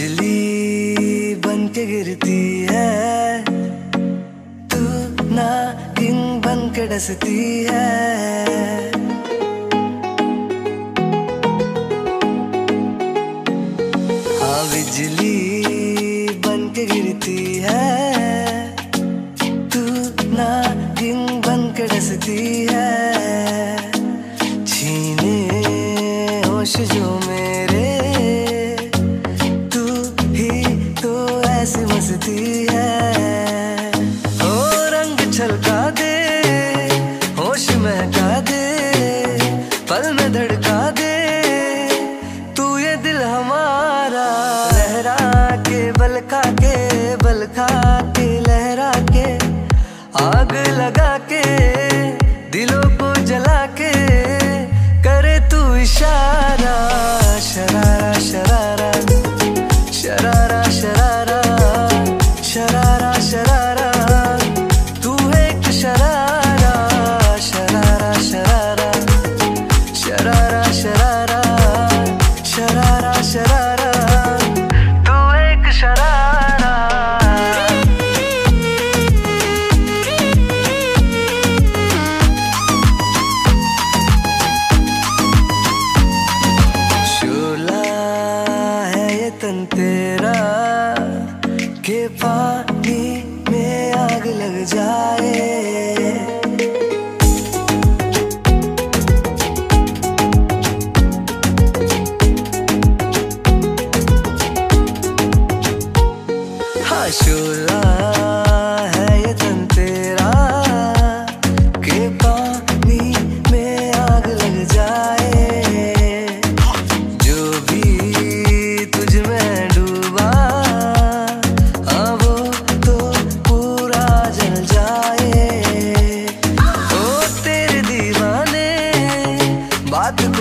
बिजली बन के गिरती है, तू ना किंग बन के डसती है। हाँ बिजली बन के गिरती है, तू ना किंग बन के डसती है। छीने होश जो मेरे, ऐसी मस्ती है। ओ रंग छलका दे, होश महका दे, पल में धड़का दे, तू ये दिल हमारा। लहरा के बल खा के, लहरा के आग लगा के, दिलों को जला के करे तू इशारा। शरारा, तू एक शरारा। शोला है ये तन तेरा, के पानी में आग लग जाए। शोला है ये तन तेरा, के पानी में आग लग जाए। जो भी तुझ में डूबा, हाँ वो तो पूरा जल जाए। ओ तेरे दीवाने बात